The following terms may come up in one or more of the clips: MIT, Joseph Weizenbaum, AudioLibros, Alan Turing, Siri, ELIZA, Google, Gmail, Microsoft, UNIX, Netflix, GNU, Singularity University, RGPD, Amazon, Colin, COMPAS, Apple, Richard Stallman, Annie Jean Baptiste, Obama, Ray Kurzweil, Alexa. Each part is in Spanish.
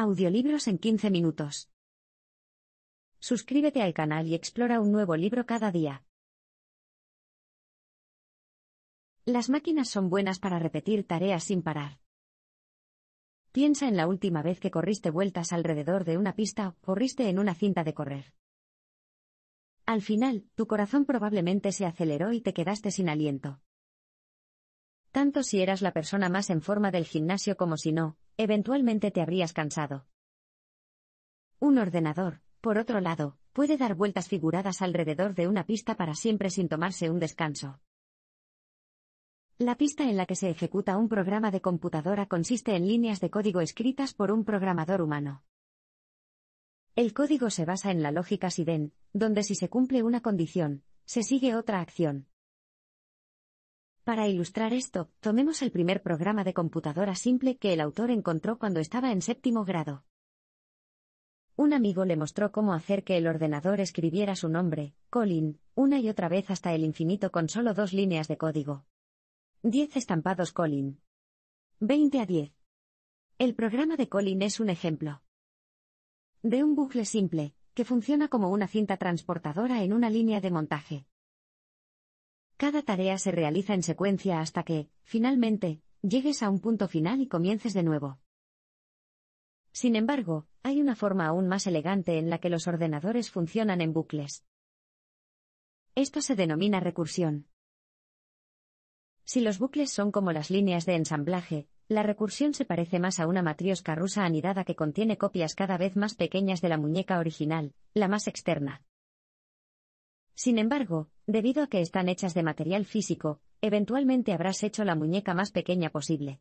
Audiolibros en 15 minutos. Suscríbete al canal y explora un nuevo libro cada día. Las máquinas son buenas para repetir tareas sin parar. Piensa en la última vez que corriste vueltas alrededor de una pista o corriste en una cinta de correr. Al final, tu corazón probablemente se aceleró y te quedaste sin aliento. Tanto si eras la persona más en forma del gimnasio como si no, eventualmente te habrías cansado. Un ordenador, por otro lado, puede dar vueltas figuradas alrededor de una pista para siempre sin tomarse un descanso. La pista en la que se ejecuta un programa de computadora consiste en líneas de código escritas por un programador humano. El código se basa en la lógica SIDEN, donde si se cumple una condición, se sigue otra acción. Para ilustrar esto, tomemos el primer programa de computadora simple que el autor encontró cuando estaba en séptimo grado. Un amigo le mostró cómo hacer que el ordenador escribiera su nombre, Colin, una y otra vez hasta el infinito con solo 2 líneas de código. 10 estampados Colin. 20 a 10. El programa de Colin es un ejemplo de un bucle simple, que funciona como una cinta transportadora en una línea de montaje. Cada tarea se realiza en secuencia hasta que, finalmente, llegues a un punto final y comiences de nuevo. Sin embargo, hay una forma aún más elegante en la que los ordenadores funcionan en bucles. Esto se denomina recursión. Si los bucles son como las líneas de ensamblaje, la recursión se parece más a una matrioska rusa anidada que contiene copias cada vez más pequeñas de la muñeca original, la más externa. Sin embargo, debido a que están hechas de material físico, eventualmente habrás hecho la muñeca más pequeña posible.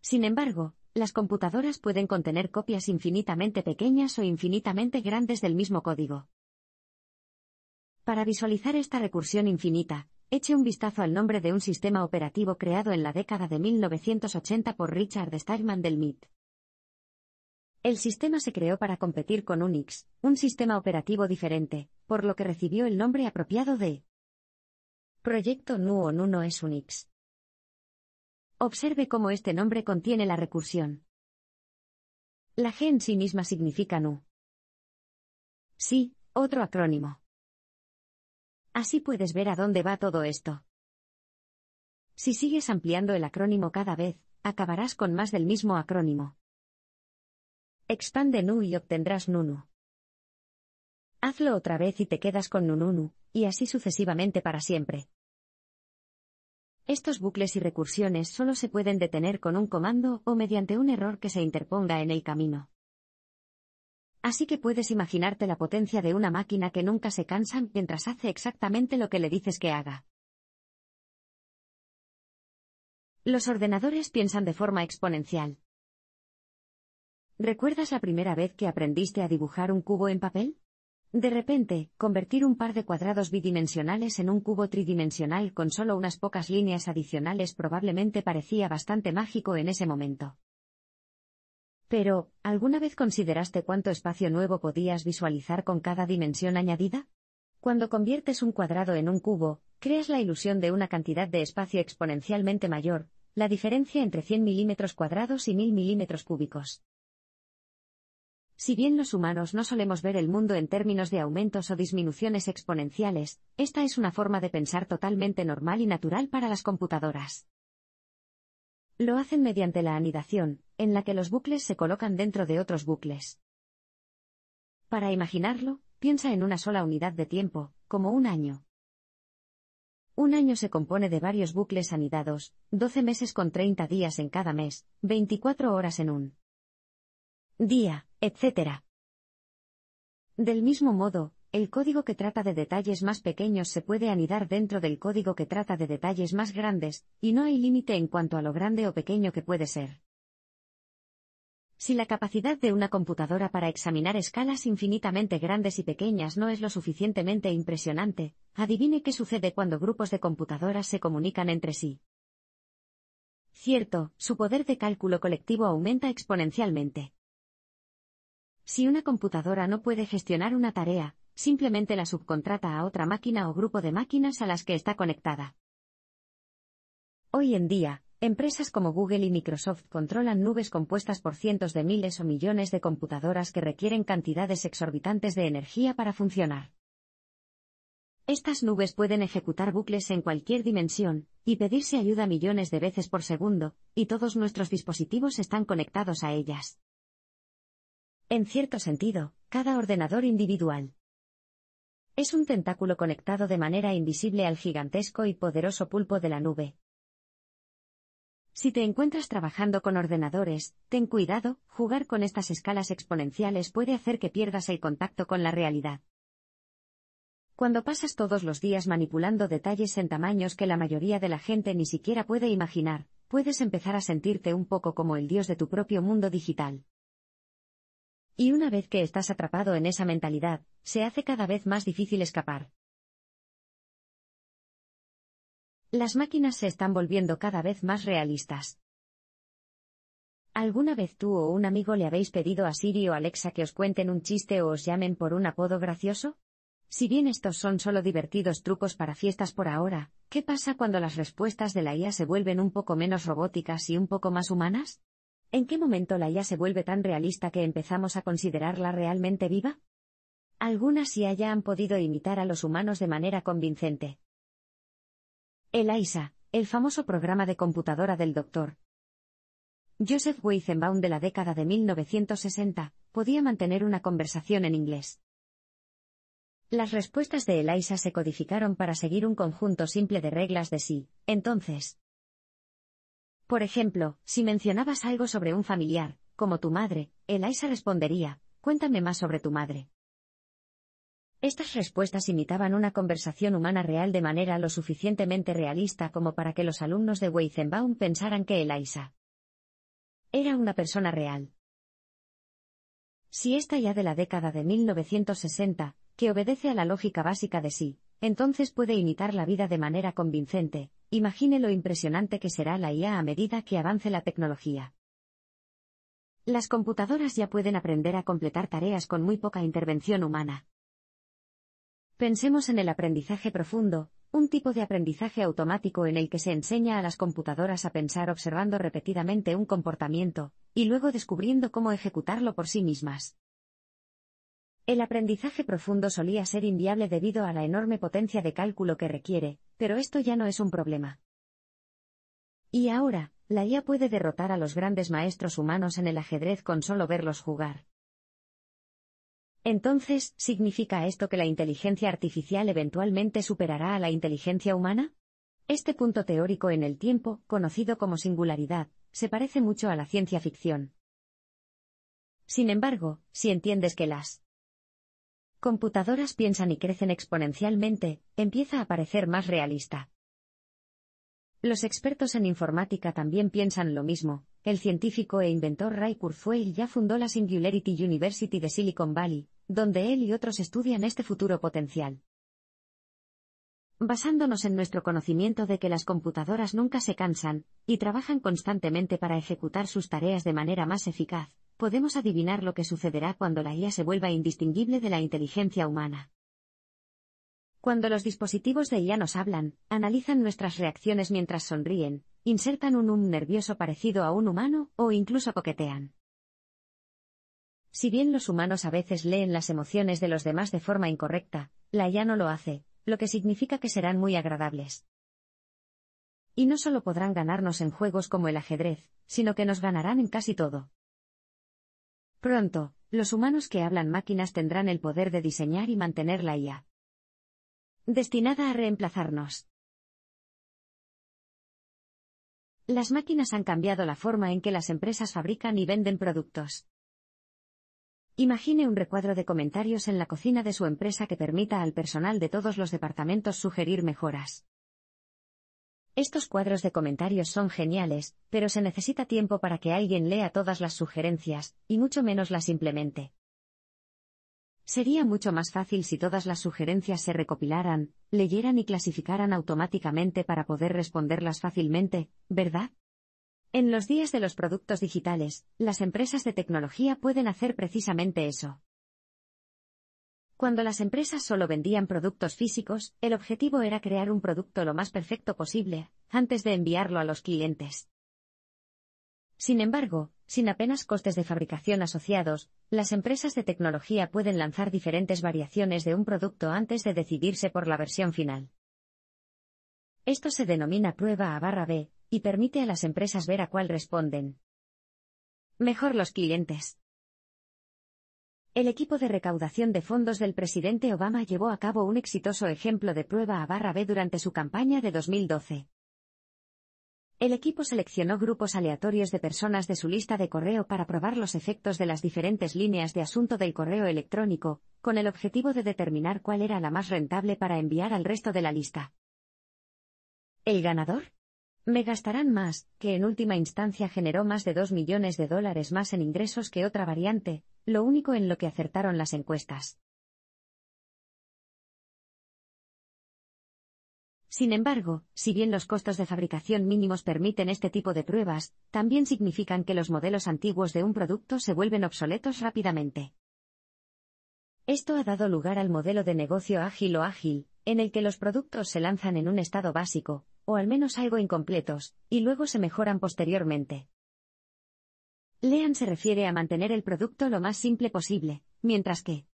Sin embargo, las computadoras pueden contener copias infinitamente pequeñas o infinitamente grandes del mismo código. Para visualizar esta recursión infinita, eche un vistazo al nombre de un sistema operativo creado en la década de 1980 por Richard Stallman del MIT. El sistema se creó para competir con UNIX, un sistema operativo diferente, por lo que recibió el nombre apropiado de Proyecto GNU o GNU no es UNIX. Observe cómo este nombre contiene la recursión. La G en sí misma significa GNU. Sí, otro acrónimo. Así puedes ver a dónde va todo esto. Si sigues ampliando el acrónimo cada vez, acabarás con más del mismo acrónimo. Expande GNU y obtendrás GNU. Hazlo otra vez y te quedas con GNU, y así sucesivamente para siempre. Estos bucles y recursiones solo se pueden detener con un comando o mediante un error que se interponga en el camino. Así que puedes imaginarte la potencia de una máquina que nunca se cansa mientras hace exactamente lo que le dices que haga. Los ordenadores piensan de forma exponencial. ¿Recuerdas la primera vez que aprendiste a dibujar un cubo en papel? De repente, convertir un par de cuadrados bidimensionales en un cubo tridimensional con solo unas pocas líneas adicionales probablemente parecía bastante mágico en ese momento. Pero, ¿alguna vez consideraste cuánto espacio nuevo podías visualizar con cada dimensión añadida? Cuando conviertes un cuadrado en un cubo, creas la ilusión de una cantidad de espacio exponencialmente mayor, la diferencia entre 100 milímetros cuadrados y 1000 milímetros cúbicos. Si bien los humanos no solemos ver el mundo en términos de aumentos o disminuciones exponenciales, esta es una forma de pensar totalmente normal y natural para las computadoras. Lo hacen mediante la anidación, en la que los bucles se colocan dentro de otros bucles. Para imaginarlo, piensa en una sola unidad de tiempo, como un año. Un año se compone de varios bucles anidados, 12 meses con 30 días en cada mes, 24 horas en un día, etc. Del mismo modo, el código que trata de detalles más pequeños se puede anidar dentro del código que trata de detalles más grandes, y no hay límite en cuanto a lo grande o pequeño que puede ser. Si la capacidad de una computadora para examinar escalas infinitamente grandes y pequeñas no es lo suficientemente impresionante, adivine qué sucede cuando grupos de computadoras se comunican entre sí. Cierto, su poder de cálculo colectivo aumenta exponencialmente. Si una computadora no puede gestionar una tarea, simplemente la subcontrata a otra máquina o grupo de máquinas a las que está conectada. Hoy en día, Empresas como Google y Microsoft controlan nubes compuestas por cientos de miles o millones de computadoras que requieren cantidades exorbitantes de energía para funcionar. Estas nubes pueden ejecutar bucles en cualquier dimensión, y pedirse ayuda millones de veces por segundo, y todos nuestros dispositivos están conectados a ellas. En cierto sentido, cada ordenador individual es un tentáculo conectado de manera invisible al gigantesco y poderoso pulpo de la nube. Si te encuentras trabajando con ordenadores, ten cuidado, jugar con estas escalas exponenciales puede hacer que pierdas el contacto con la realidad. Cuando pasas todos los días manipulando detalles en tamaños que la mayoría de la gente ni siquiera puede imaginar, puedes empezar a sentirte un poco como el dios de tu propio mundo digital. Y una vez que estás atrapado en esa mentalidad, se hace cada vez más difícil escapar. Las máquinas se están volviendo cada vez más realistas. ¿Alguna vez tú o un amigo le habéis pedido a Siri o Alexa que os cuenten un chiste o os llamen por un apodo gracioso? Si bien estos son solo divertidos trucos para fiestas por ahora, ¿qué pasa cuando las respuestas de la IA se vuelven un poco menos robóticas y un poco más humanas? ¿En qué momento la IA se vuelve tan realista que empezamos a considerarla realmente viva? Algunas IA ya han podido imitar a los humanos de manera convincente. ELIZA, el famoso programa de computadora del Dr. Joseph Weizenbaum de la década de 1960, podía mantener una conversación en inglés. Las respuestas de ELIZA se codificaron para seguir un conjunto simple de reglas de sí, entonces. Por ejemplo, si mencionabas algo sobre un familiar, como tu madre, ELIZA respondería, cuéntame más sobre tu madre. Estas respuestas imitaban una conversación humana real de manera lo suficientemente realista como para que los alumnos de Weizenbaum pensaran que ELIZA era una persona real. Si esta ya de la década de 1960, que obedece a la lógica básica de sí, entonces puede imitar la vida de manera convincente, imagine lo impresionante que será la IA a medida que avance la tecnología. Las computadoras ya pueden aprender a completar tareas con muy poca intervención humana. Pensemos en el aprendizaje profundo, un tipo de aprendizaje automático en el que se enseña a las computadoras a pensar observando repetidamente un comportamiento, y luego descubriendo cómo ejecutarlo por sí mismas. El aprendizaje profundo solía ser inviable debido a la enorme potencia de cálculo que requiere, pero esto ya no es un problema. Y ahora, la IA puede derrotar a los grandes maestros humanos en el ajedrez con solo verlos jugar. Entonces, ¿significa esto que la inteligencia artificial eventualmente superará a la inteligencia humana? Este punto teórico en el tiempo, conocido como singularidad, se parece mucho a la ciencia ficción. Sin embargo, si entiendes que las computadoras piensan y crecen exponencialmente, empieza a parecer más realista. Los expertos en informática también piensan lo mismo. El científico e inventor Ray Kurzweil ya fundó la Singularity University de Silicon Valley, donde él y otros estudian este futuro potencial. Basándonos en nuestro conocimiento de que las computadoras nunca se cansan, y trabajan constantemente para ejecutar sus tareas de manera más eficaz, podemos adivinar lo que sucederá cuando la IA se vuelva indistinguible de la inteligencia humana. Cuando los dispositivos de IA nos hablan, analizan nuestras reacciones mientras sonríen, insertan un nervioso parecido a un humano, o incluso coquetean. Si bien los humanos a veces leen las emociones de los demás de forma incorrecta, la IA no lo hace, lo que significa que serán muy agradables. Y no solo podrán ganarnos en juegos como el ajedrez, sino que nos ganarán en casi todo. Pronto, los humanos que hablan máquinas tendrán el poder de diseñar y mantener la IA destinada a reemplazarnos. Las máquinas han cambiado la forma en que las empresas fabrican y venden productos. Imagine un recuadro de comentarios en la cocina de su empresa que permita al personal de todos los departamentos sugerir mejoras. Estos cuadros de comentarios son geniales, pero se necesita tiempo para que alguien lea todas las sugerencias, y mucho menos las implemente. Sería mucho más fácil si todas las sugerencias se recopilaran, leyeran y clasificaran automáticamente para poder responderlas fácilmente, ¿verdad? En los días de los productos digitales, las empresas de tecnología pueden hacer precisamente eso. Cuando las empresas solo vendían productos físicos, el objetivo era crear un producto lo más perfecto posible, antes de enviarlo a los clientes. Sin embargo, sin apenas costes de fabricación asociados, las empresas de tecnología pueden lanzar diferentes variaciones de un producto antes de decidirse por la versión final. Esto se denomina prueba A/B, y permite a las empresas ver a cuál responden mejor los clientes. El equipo de recaudación de fondos del presidente Obama llevó a cabo un exitoso ejemplo de prueba A/B durante su campaña de 2012. El equipo seleccionó grupos aleatorios de personas de su lista de correo para probar los efectos de las diferentes líneas de asunto del correo electrónico, con el objetivo de determinar cuál era la más rentable para enviar al resto de la lista. ¿El ganador? Me gastarán más, que en última instancia generó más de $2 millones más en ingresos que otra variante, lo único en lo que acertaron las encuestas. Sin embargo, si bien los costos de fabricación mínimos permiten este tipo de pruebas, también significan que los modelos antiguos de un producto se vuelven obsoletos rápidamente. Esto ha dado lugar al modelo de negocio ágil o ágil, en el que los productos se lanzan en un estado básico, o al menos algo incompletos, y luego se mejoran posteriormente. Lean se refiere a mantener el producto lo más simple posible, mientras que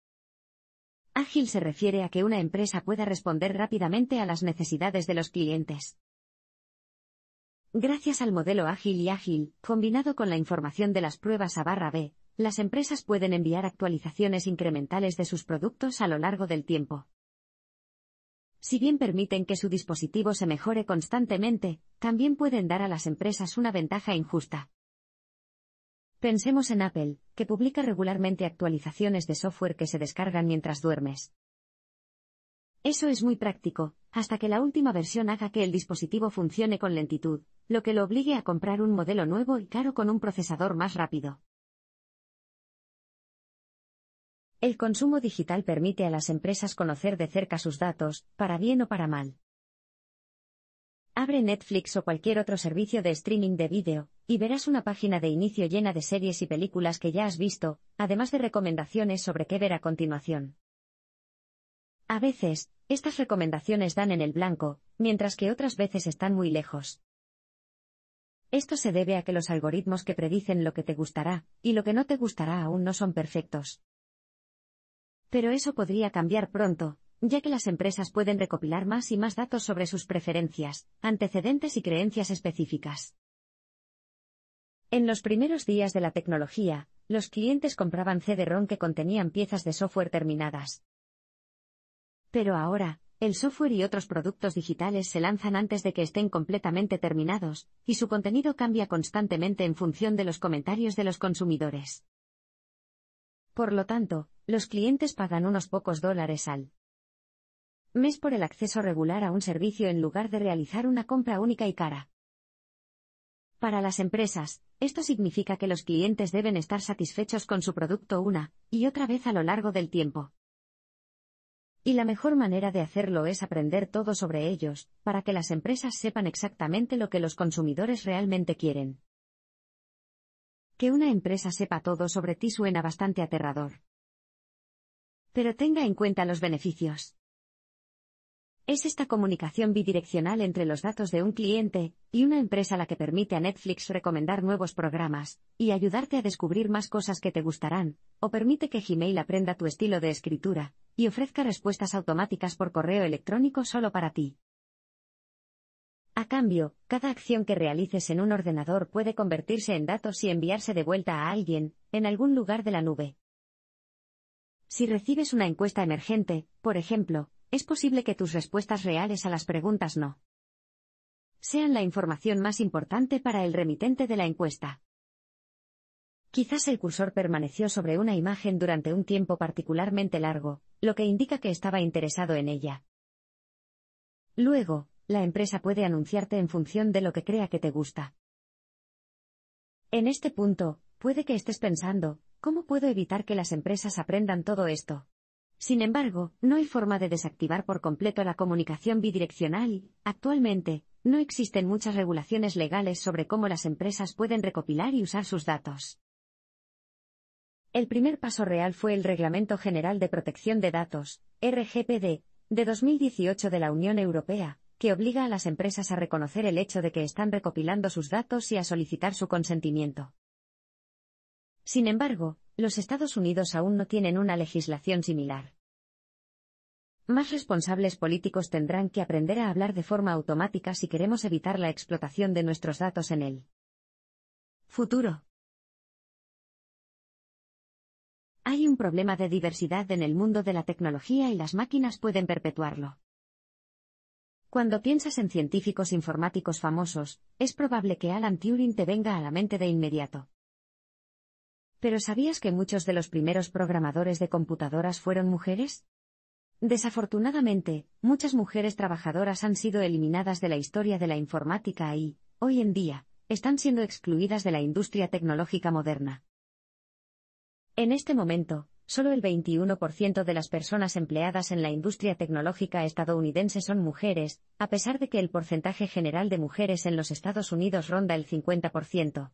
ágil se refiere a que una empresa pueda responder rápidamente a las necesidades de los clientes. Gracias al modelo ágil y ágil, combinado con la información de las pruebas A/B, las empresas pueden enviar actualizaciones incrementales de sus productos a lo largo del tiempo. Si bien permiten que su dispositivo se mejore constantemente, también pueden dar a las empresas una ventaja injusta. Pensemos en Apple, que publica regularmente actualizaciones de software que se descargan mientras duermes. Eso es muy práctico, hasta que la última versión haga que el dispositivo funcione con lentitud, lo que lo obligue a comprar un modelo nuevo y caro con un procesador más rápido. El consumo digital permite a las empresas conocer de cerca sus datos, para bien o para mal. Abre Netflix o cualquier otro servicio de streaming de vídeo, y verás una página de inicio llena de series y películas que ya has visto, además de recomendaciones sobre qué ver a continuación. A veces, estas recomendaciones dan en el blanco, mientras que otras veces están muy lejos. Esto se debe a que los algoritmos que predicen lo que te gustará, y lo que no te gustará aún no son perfectos. Pero eso podría cambiar pronto, ya que las empresas pueden recopilar más y más datos sobre sus preferencias, antecedentes y creencias específicas. En los primeros días de la tecnología, los clientes compraban CD-ROM que contenían piezas de software terminadas. Pero ahora, el software y otros productos digitales se lanzan antes de que estén completamente terminados, y su contenido cambia constantemente en función de los comentarios de los consumidores. Por lo tanto, los clientes pagan unos pocos dólares al mes por el acceso regular a un servicio en lugar de realizar una compra única y cara. Para las empresas, esto significa que los clientes deben estar satisfechos con su producto una y otra vez a lo largo del tiempo. Y la mejor manera de hacerlo es aprender todo sobre ellos, para que las empresas sepan exactamente lo que los consumidores realmente quieren. Que una empresa sepa todo sobre ti suena bastante aterrador. Pero tenga en cuenta los beneficios. Es esta comunicación bidireccional entre los datos de un cliente y una empresa la que permite a Netflix recomendar nuevos programas y ayudarte a descubrir más cosas que te gustarán, o permite que Gmail aprenda tu estilo de escritura y ofrezca respuestas automáticas por correo electrónico solo para ti. A cambio, cada acción que realices en un ordenador puede convertirse en datos y enviarse de vuelta a alguien, en algún lugar de la nube. Si recibes una encuesta emergente, por ejemplo, es posible que tus respuestas reales a las preguntas no sean la información más importante para el remitente de la encuesta. Quizás el cursor permaneció sobre una imagen durante un tiempo particularmente largo, lo que indica que estaba interesado en ella. Luego, la empresa puede anunciarte en función de lo que crea que te gusta. En este punto, puede que estés pensando, ¿cómo puedo evitar que las empresas aprendan todo esto? Sin embargo, no hay forma de desactivar por completo la comunicación bidireccional y, actualmente, no existen muchas regulaciones legales sobre cómo las empresas pueden recopilar y usar sus datos. El primer paso real fue el Reglamento General de Protección de Datos, RGPD, de 2018 de la Unión Europea, que obliga a las empresas a reconocer el hecho de que están recopilando sus datos y a solicitar su consentimiento. Sin embargo, los Estados Unidos aún no tienen una legislación similar. Más responsables políticos tendrán que aprender a hablar de forma automática si queremos evitar la explotación de nuestros datos en el futuro. Hay un problema de diversidad en el mundo de la tecnología y las máquinas pueden perpetuarlo. Cuando piensas en científicos informáticos famosos, es probable que Alan Turing te venga a la mente de inmediato. ¿Pero sabías que muchos de los primeros programadores de computadoras fueron mujeres? Desafortunadamente, muchas mujeres trabajadoras han sido eliminadas de la historia de la informática y, hoy en día, están siendo excluidas de la industria tecnológica moderna. En este momento, solo el 21% de las personas empleadas en la industria tecnológica estadounidense son mujeres, a pesar de que el porcentaje general de mujeres en los Estados Unidos ronda el 50%.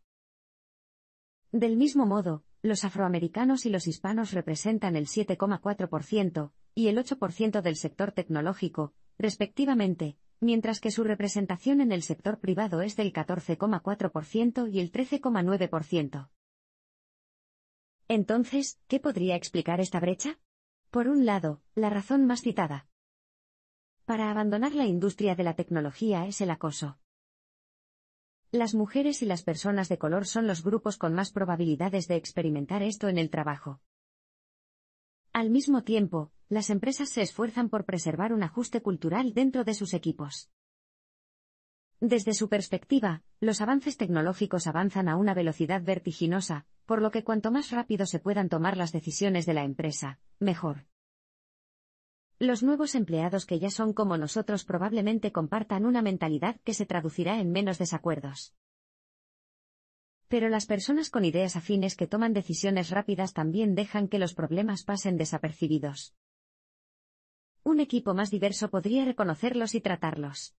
Del mismo modo, los afroamericanos y los hispanos representan el 7,4%, y el 8% del sector tecnológico, respectivamente, mientras que su representación en el sector privado es del 14,4% y el 13,9%. Entonces, ¿qué podría explicar esta brecha? Por un lado, la razón más citada para abandonar la industria de la tecnología es el acoso. Las mujeres y las personas de color son los grupos con más probabilidades de experimentar esto en el trabajo. Al mismo tiempo, las empresas se esfuerzan por preservar un ajuste cultural dentro de sus equipos. Desde su perspectiva, los avances tecnológicos avanzan a una velocidad vertiginosa, por lo que cuanto más rápido se puedan tomar las decisiones de la empresa, mejor. Los nuevos empleados que ya son como nosotros probablemente compartan una mentalidad que se traducirá en menos desacuerdos. Pero las personas con ideas afines que toman decisiones rápidas también dejan que los problemas pasen desapercibidos. Un equipo más diverso podría reconocerlos y tratarlos.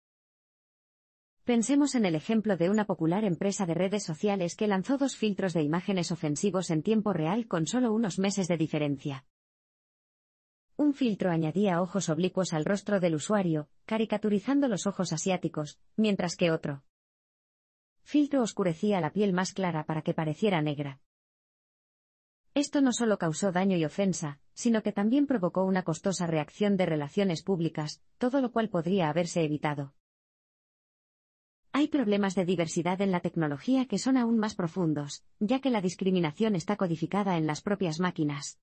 Pensemos en el ejemplo de una popular empresa de redes sociales que lanzó 2 filtros de imágenes ofensivos en tiempo real con solo unos meses de diferencia. Un filtro añadía ojos oblicuos al rostro del usuario, caricaturizando los ojos asiáticos, mientras que otro filtro oscurecía la piel más clara para que pareciera negra. Esto no solo causó daño y ofensa, sino que también provocó una costosa reacción de relaciones públicas, todo lo cual podría haberse evitado. Hay problemas de diversidad en la tecnología que son aún más profundos, ya que la discriminación está codificada en las propias máquinas.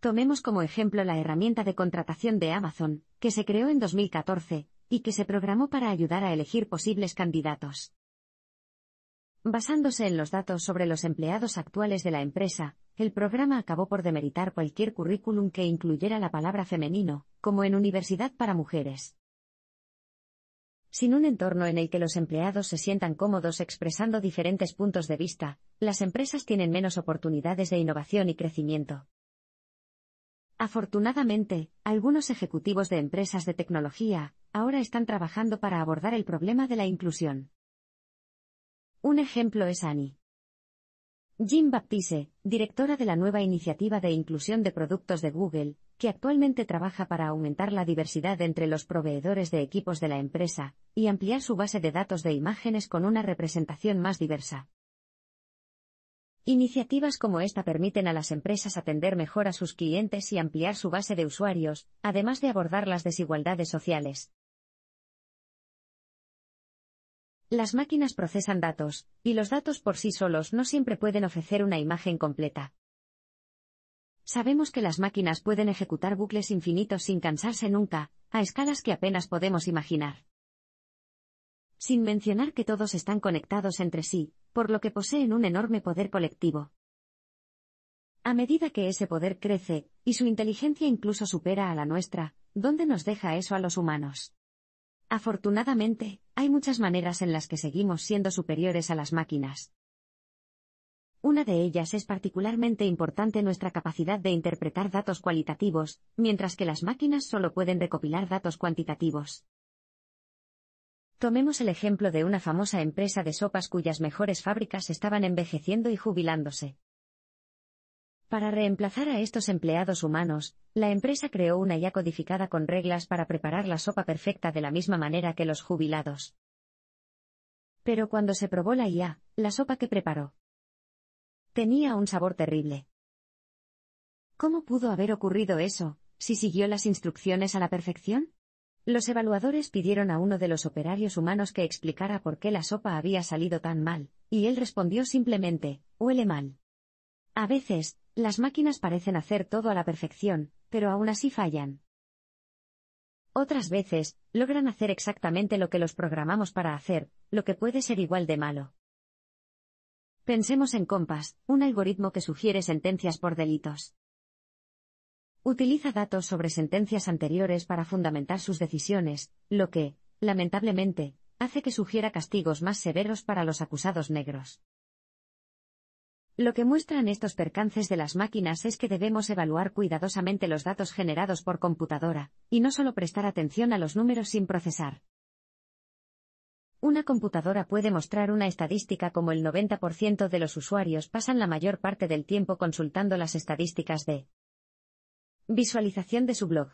Tomemos como ejemplo la herramienta de contratación de Amazon, que se creó en 2014, y que se programó para ayudar a elegir posibles candidatos. Basándose en los datos sobre los empleados actuales de la empresa, el programa acabó por demeritar cualquier currículum que incluyera la palabra femenino, como en Universidad para Mujeres. Sin un entorno en el que los empleados se sientan cómodos expresando diferentes puntos de vista, las empresas tienen menos oportunidades de innovación y crecimiento. Afortunadamente, algunos ejecutivos de empresas de tecnología ahora están trabajando para abordar el problema de la inclusión. Un ejemplo es Annie Jean Baptiste, directora de la nueva iniciativa de inclusión de productos de Google, que actualmente trabaja para aumentar la diversidad entre los proveedores de equipos de la empresa, y ampliar su base de datos de imágenes con una representación más diversa. Iniciativas como esta permiten a las empresas atender mejor a sus clientes y ampliar su base de usuarios, además de abordar las desigualdades sociales. Las máquinas procesan datos, y los datos por sí solos no siempre pueden ofrecer una imagen completa. Sabemos que las máquinas pueden ejecutar bucles infinitos sin cansarse nunca, a escalas que apenas podemos imaginar. Sin mencionar que todos están conectados entre sí, por lo que poseen un enorme poder colectivo. A medida que ese poder crece, y su inteligencia incluso supera a la nuestra, ¿dónde nos deja eso a los humanos? Afortunadamente, hay muchas maneras en las que seguimos siendo superiores a las máquinas. Una de ellas es particularmente importante nuestra capacidad de interpretar datos cualitativos, mientras que las máquinas solo pueden recopilar datos cuantitativos. Tomemos el ejemplo de una famosa empresa de sopas cuyas mejores fábricas estaban envejeciendo y jubilándose. Para reemplazar a estos empleados humanos, la empresa creó una IA codificada con reglas para preparar la sopa perfecta de la misma manera que los jubilados. Pero cuando se probó la IA, la sopa que preparó tenía un sabor terrible. ¿Cómo pudo haber ocurrido eso, si siguió las instrucciones a la perfección? Los evaluadores pidieron a uno de los operarios humanos que explicara por qué la sopa había salido tan mal, y él respondió simplemente, huele mal. A veces, las máquinas parecen hacer todo a la perfección, pero aún así fallan. Otras veces, logran hacer exactamente lo que los programamos para hacer, lo que puede ser igual de malo. Pensemos en COMPAS, un algoritmo que sugiere sentencias por delitos. Utiliza datos sobre sentencias anteriores para fundamentar sus decisiones, lo que, lamentablemente, hace que sugiera castigos más severos para los acusados negros. Lo que muestran estos percances de las máquinas es que debemos evaluar cuidadosamente los datos generados por computadora, y no solo prestar atención a los números sin procesar. Una computadora puede mostrar una estadística como el 90% de los usuarios pasan la mayor parte del tiempo consultando las estadísticas de visualización de su blog.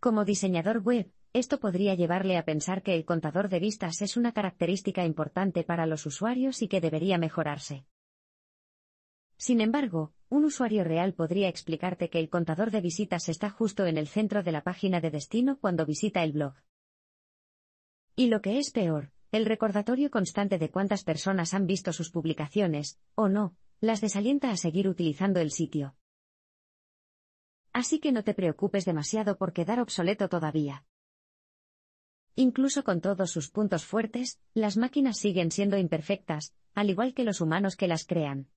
Como diseñador web, esto podría llevarle a pensar que el contador de vistas es una característica importante para los usuarios y que debería mejorarse. Sin embargo, un usuario real podría explicarte que el contador de visitas está justo en el centro de la página de destino cuando visita el blog. Y lo que es peor, el recordatorio constante de cuántas personas han visto sus publicaciones, o no, las desalienta a seguir utilizando el sitio. Así que no te preocupes demasiado por quedar obsoleto todavía. Incluso con todos sus puntos fuertes, las máquinas siguen siendo imperfectas, al igual que los humanos que las crean.